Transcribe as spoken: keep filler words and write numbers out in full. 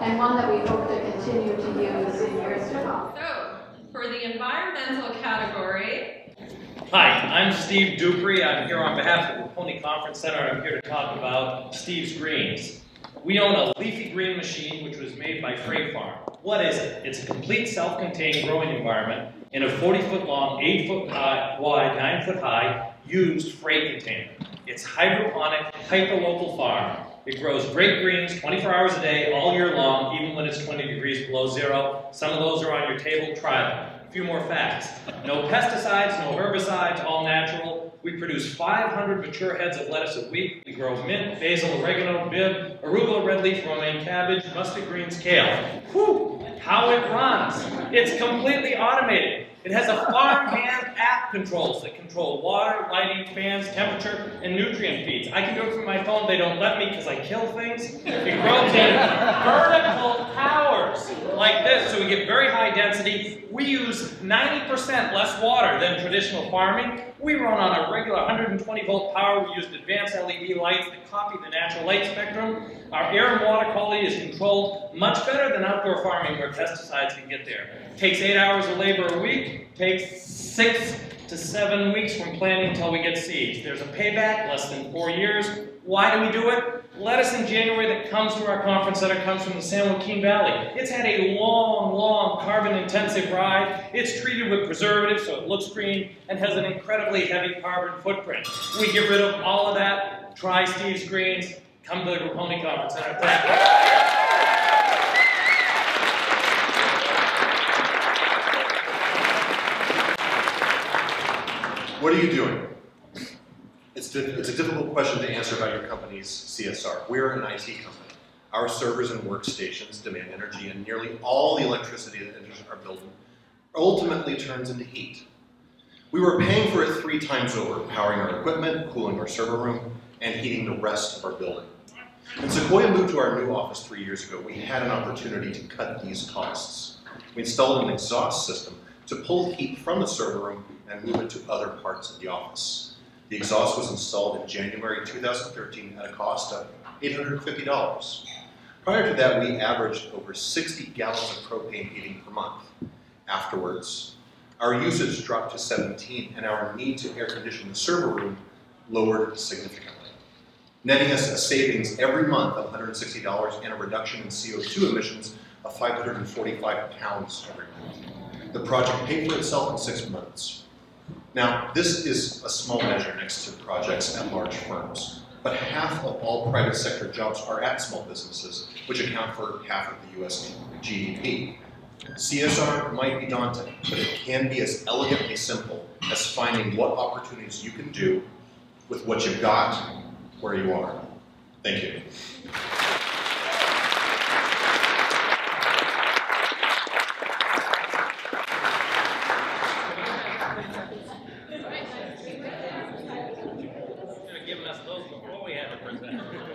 and one that we hope to continue to use in years to come. So, for the environmental category. Hi, I'm Steve Duprey. I'm here on behalf of the Grappone Conference Center, and I'm here to talk about Steve's Greens. We own a leafy green machine which was made by Freight Farm. What is it? It's a complete self-contained growing environment in a forty foot long, eight foot high, wide, nine foot high used freight container. It's hydroponic, hyper-local farm. It grows great greens twenty-four hours a day, all year long, even when it's twenty degrees below zero. Some of those are on your table, try them. A few more facts. No pesticides, no herbicides, all natural. We produce five hundred mature heads of lettuce a week. We grow mint, basil, oregano, bib, arugula, red leaf, romaine cabbage, mustard greens, kale. Whew! How it runs! It's completely automated. It has a farmhand app controls that control water, lighting, fans, temperature, and nutrient feeds. I can do it from my phone. They don't let me because I kill things. It grows in vertical towers like this, so we get very high density. We use ninety percent less water than traditional farming. We run on a regular one hundred twenty volt power. We use advanced L E D lights that copy the natural light spectrum. Our air and water quality is controlled much better than outdoor farming where pesticides can get there. It takes eight hours of labor a week, takes six to seven weeks from planting until we get seeds. There's a payback, less than four years. Why do we do it? Lettuce in January that comes to our conference center comes from the San Joaquin Valley. It's had a long, long carbon-intensive ride. It's treated with preservatives so it looks green and has an incredibly heavy carbon footprint. We get rid of all of that. Try Steve's Greens. Come to the Grappone Conference Center. Thank you. What are you doing? It's, it's a difficult question to answer about your company's C S R. We're an I T company. Our servers and workstations demand energy, and nearly all the electricity that enters our building ultimately turns into heat. We were paying for it three times over, powering our equipment, cooling our server room, and heating the rest of our building. When Sequoia moved to our new office three years ago, we had an opportunity to cut these costs. We installed an exhaust system to pull heat from the server room and move it to other parts of the office. The exhaust was installed in January two thousand thirteen at a cost of eight hundred fifty dollars. Prior to that, we averaged over sixty gallons of propane heating per month. Afterwards, our usage dropped to seventeen, and our need to air condition the server room lowered significantly, netting us a savings every month of one hundred sixty dollars and a reduction in C O two emissions of five hundred forty-five pounds every month. The project paid for itself in six months. Now, this is a small measure next to projects at large firms, but half of all private sector jobs are at small businesses, which account for half of the U S G D P. C S R might be daunting, but it can be as elegantly simple as finding what opportunities you can do with what you've got where you are. Thank you. Give us those before we have a presenter.